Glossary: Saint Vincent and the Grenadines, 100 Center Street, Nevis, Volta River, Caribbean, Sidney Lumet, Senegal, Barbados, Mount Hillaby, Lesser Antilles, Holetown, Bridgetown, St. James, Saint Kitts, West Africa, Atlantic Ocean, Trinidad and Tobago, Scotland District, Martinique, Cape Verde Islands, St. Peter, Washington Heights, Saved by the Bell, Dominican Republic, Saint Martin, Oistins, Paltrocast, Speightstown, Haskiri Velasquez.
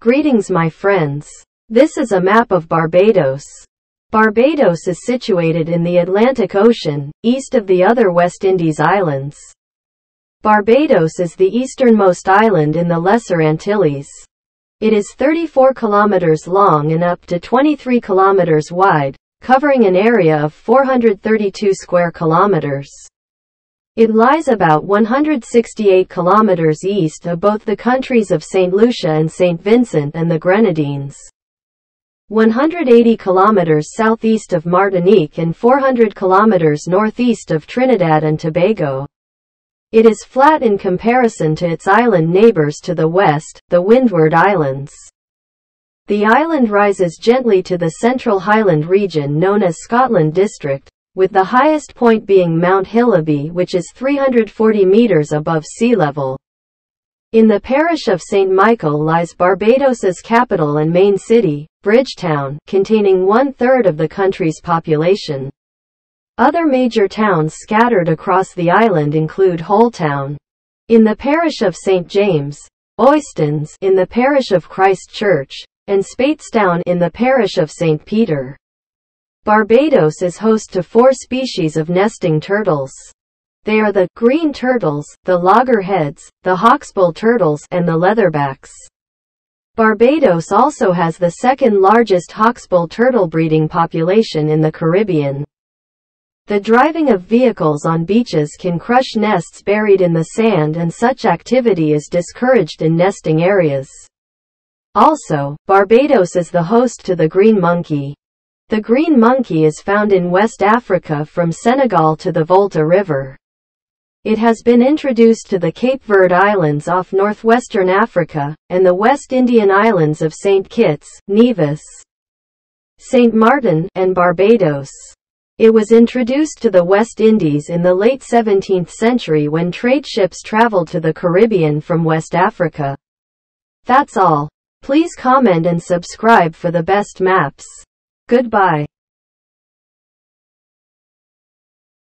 Greetings my friends. This is a map of Barbados. Barbados is situated in the Atlantic Ocean, east of the other West Indies islands. Barbados is the easternmost island in the Lesser Antilles. It is 34 kilometers long and up to 23 kilometers wide, covering an area of 432 square kilometers. It lies about 168 kilometers east of both the countries of Saint Lucia and Saint Vincent and the Grenadines, 180 kilometers southeast of Martinique and 400 kilometers northeast of Trinidad and Tobago. It is flat in comparison to its island neighbors to the west, the Windward Islands. The island rises gently to the central highland region known as Scotland District, with the highest point being Mount Hillaby, which is 340 meters above sea level. In the parish of St. Michael lies Barbados's capital and main city, Bridgetown, containing 1/3 of the country's population. Other major towns scattered across the island include Holetown, in the parish of St. James, Oistins, in the parish of Christ Church, and Speightstown, in the parish of St. Peter. Barbados is host to 4 species of nesting turtles. They are the green turtles, the loggerheads, the hawksbill turtles, and the leatherbacks. Barbados also has the second largest hawksbill turtle breeding population in the Caribbean. The driving of vehicles on beaches can crush nests buried in the sand, and such activity is discouraged in nesting areas. Also, Barbados is the host to the green monkey. The green monkey is found in West Africa from Senegal to the Volta River. It has been introduced to the Cape Verde Islands off northwestern Africa, and the West Indian islands of Saint Kitts, Nevis, Saint Martin, and Barbados. It was introduced to the West Indies in the late 17th century when trade ships traveled to the Caribbean from West Africa. That's all. Please comment and subscribe for the best maps. Goodbye.